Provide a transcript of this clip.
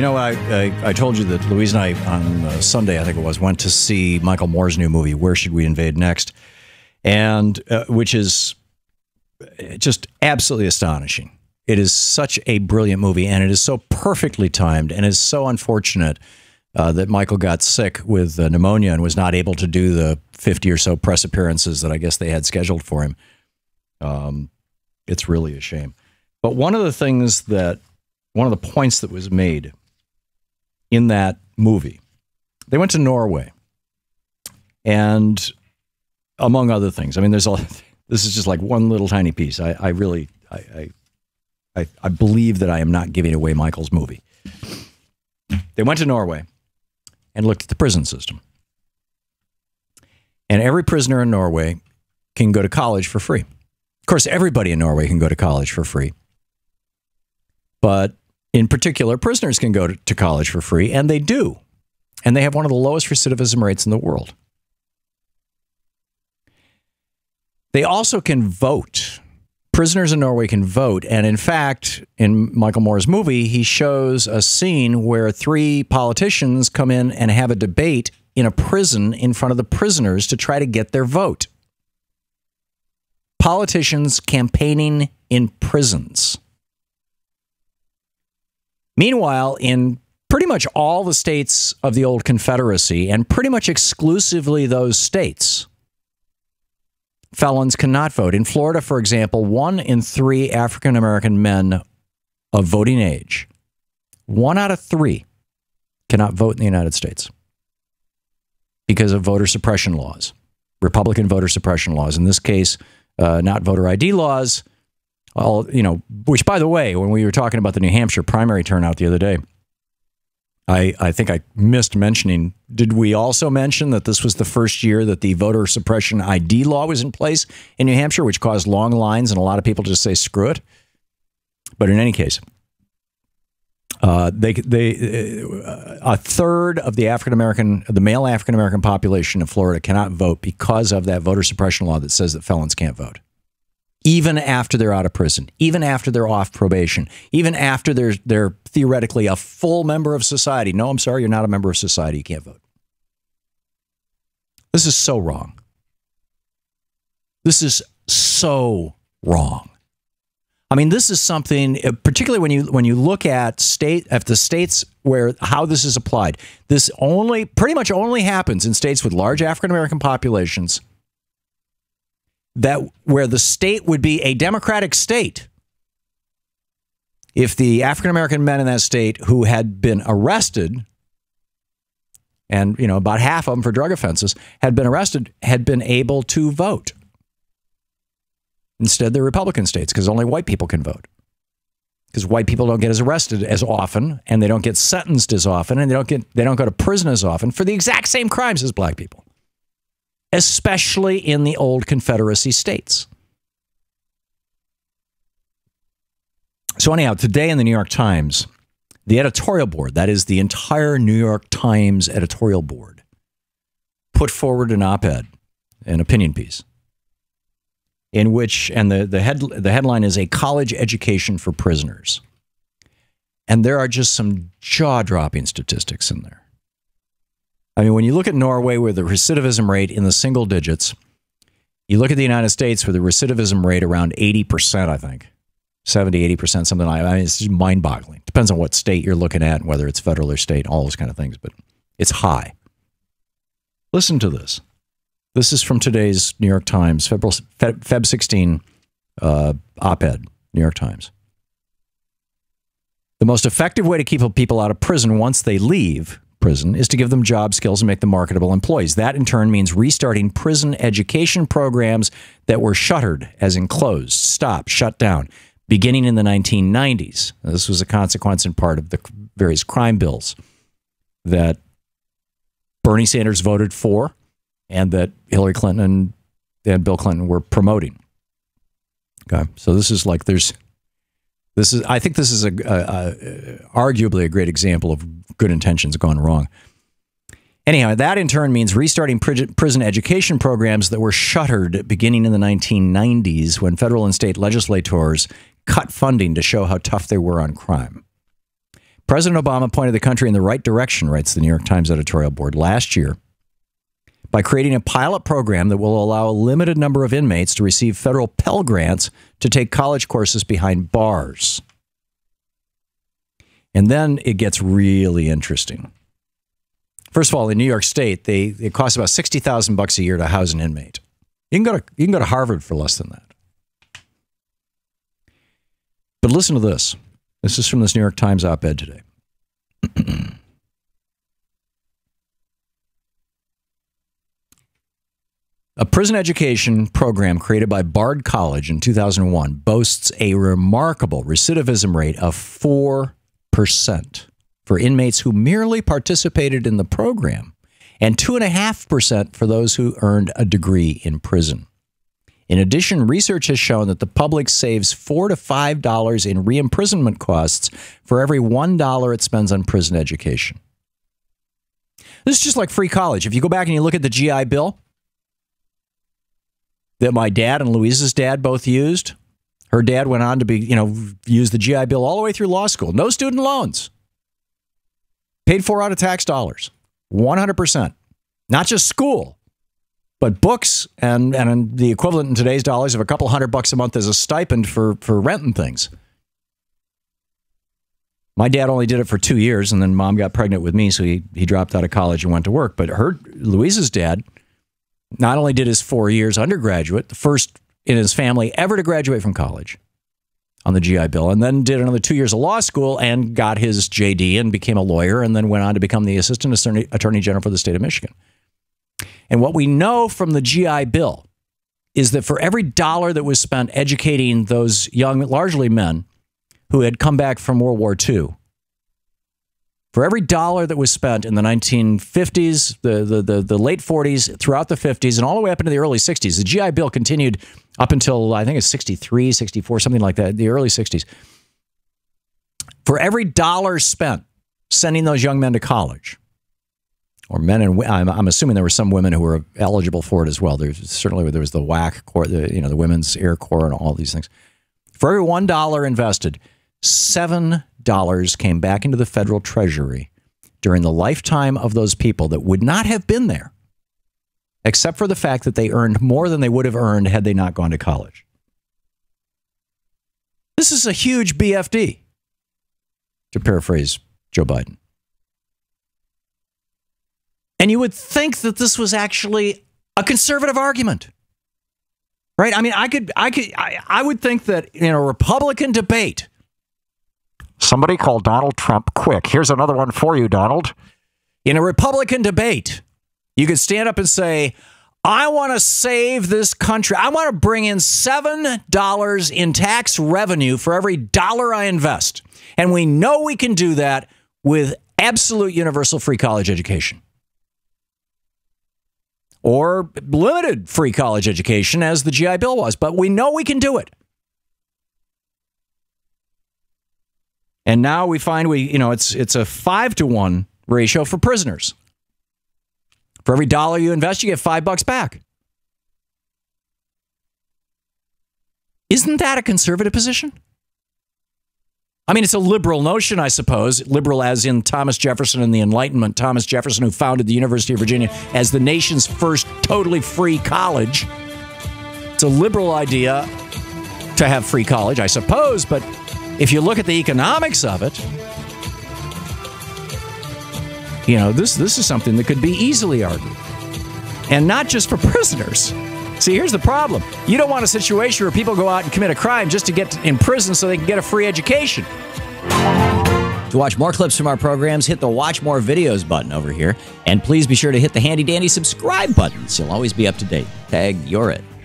You know, I told you that Louise and I, on Sunday, I think it was, went to see Michael Moore's new movie, Where Should We Invade Next? And which is just absolutely astonishing. It is such a brilliant movie, and it is so perfectly timed, and it's so unfortunate that Michael got sick with pneumonia and was not able to do the 50 or so press appearances that I guess they had scheduled for him. It's really a shame. But one of the things that, one of the points that was made in that movie, they went to Norway, and among other things, I mean, there's all, this is just like one little tiny piece. I believe that I am not giving away Michael's movie. They went to Norway and looked at the prison system. And every prisoner in Norway can go to college for free. Of course, everybody in Norway can go to college for free. But in particular, prisoners can go to college for free, and they do. And they have one of the lowest recidivism rates in the world. They also can vote. Prisoners in Norway can vote, and in fact, in Michael Moore's movie, he shows a scene where three politicians come in and have a debate in a prison in front of the prisoners to try to get their vote. Politicians campaigning in prisons. Meanwhile, in pretty much all the states of the old Confederacy, and pretty much exclusively those states, felons cannot vote. In Florida, for example, 1 in 3 African-American men of voting age, 1 out of 3 cannot vote in the United States because of voter suppression laws, Republican voter suppression laws. In this case, not voter ID laws, all, you know, which, by the way, when we were talking about the New Hampshire primary turnout the other day, I think I missed mentioning, did we also mention that this was the first year that the voter suppression ID law was in place in New Hampshire, which caused long lines and a lot of people to just say, screw it. But in any case, a third of the African-American, the male African-American population of Florida cannot vote because of that voter suppression law that says that felons can't vote. Even after they're out of prison, even after they're off probation, even after they're theoretically a full member of society. No, I'm sorry, you're not a member of society. You can't vote. This is so wrong. This is so wrong. I mean, this is something, particularly when you look at the states where how this is applied. This only pretty much only happens in states with large African-American populations. That where the state would be a democratic state if the African-American men in that state who had been arrested, and, you know, about half of them for drug offenses, had been arrested, had been able to vote. Instead, they're Republican states because only white people can vote. Because white people don't get as arrested as often, and they don't get sentenced as often, and they don't go to prison as often for the exact same crimes as black people. Especially in the old Confederacy states. So anyhow, today in the New York Times, the editorial board, that is the entire New York Times editorial board, put forward an op-ed, an opinion piece, in which, and the headline is A College Education for Prisoners. And there are just some jaw-dropping statistics in there. I mean, when you look at Norway with the recidivism rate in the single digits, you look at the United States with a recidivism rate around 80%, I think, 70, 80%, something like that. I mean, it's just mind-boggling. Depends on what state you're looking at, whether it's federal or state, all those kind of things, but it's high. Listen to this. This is from today's New York Times, Feb 16 op-ed, New York Times. The most effective way to keep people out of prison once they leave prison is to give them job skills and make them marketable employees. That in turn means restarting prison education programs that were shuttered, as in closed, stopped, shut down, beginning in the 1990s. Now, this was a consequence in part of the various crime bills that Bernie Sanders voted for and that Hillary Clinton and Bill Clinton were promoting. Okay, so this is like there's... This is, I think this is arguably a great example of good intentions gone wrong. Anyhow, that in turn means restarting prison education programs that were shuttered beginning in the 1990s when federal and state legislators cut funding to show how tough they were on crime. President Obama pointed the country in the right direction, writes the New York Times editorial board, last year by creating a pilot program that will allow a limited number of inmates to receive federal Pell Grants to take college courses behind bars. And then it gets really interesting. First of all, in New York State, it costs about $60,000 a year to house an inmate. You can go to Harvard for less than that. But listen to this. This is from this New York Times op-ed today. A prison education program created by Bard College in 2001 boasts a remarkable recidivism rate of 4% for inmates who merely participated in the program, and 2.5% for those who earned a degree in prison. In addition, research has shown that the public saves $4 to $5 in re-imprisonment costs for every $1 it spends on prison education. This is just like free college. If you go back and you look at the GI Bill that my dad and Louise's dad both used, her dad went on to be, use the GI Bill all the way through law school. No student loans. Paid for out of tax dollars. 100%. Not just school, but books and the equivalent in today's dollars of a couple $100 a month as a stipend for rent and things. My dad only did it for 2 years, and then Mom got pregnant with me, so he dropped out of college and went to work. But Louise's dad not only did his 4 years undergraduate, the first in his family ever to graduate from college on the GI Bill, and then did another 2 years of law school and got his JD and became a lawyer, and then went on to become the assistant attorney general for the state of Michigan. And what we know from the GI Bill is that for every $1 that was spent educating those young, largely men, who had come back from World War II, for every $1 that was spent in the 1950s, the late 40s, throughout the 50s, and all the way up into the early 60s, the GI Bill continued up until, I think it's 63, 64, something like that, the early 60s. For every $1 spent sending those young men to college, or men and I'm assuming there were some women who were eligible for it as well. There was the WAC, the Women's Air Corps, and all these things. For every $1 invested, $7 came back into the federal treasury during the lifetime of those people that would not have been there, except for the fact that they earned more than they would have earned had they not gone to college. This is a huge BFD, to paraphrase Joe Biden. And you would think that this was actually a conservative argument, right? I mean, I would think that in a Republican debate, somebody called Donald Trump quick. Here's another one for you, Donald. In a Republican debate, you could stand up and say, I want to save this country. I want to bring in $7 in tax revenue for every $1 I invest. And we know we can do that with absolute universal free college education, or limited free college education as the GI Bill was, but we know we can do it. And now we find it's a 5-to-1 ratio for prisoners. For every $1 you invest, you get $5 back. Isn't that a conservative position? I mean, it's a liberal notion, I suppose. Liberal as in Thomas Jefferson and the Enlightenment. Thomas Jefferson, who founded the University of Virginia as the nation's first totally free college. It's a liberal idea to have free college, I suppose. But if you look at the economics of it, this is something that could be easily argued. And not just for prisoners. See, here's the problem. You don't want a situation where people go out and commit a crime just to get in prison so they can get a free education. To watch more clips from our programs, hit the Watch More Videos button over here. And please be sure to hit the handy-dandy subscribe button so you'll always be up to date. Tag, you're it.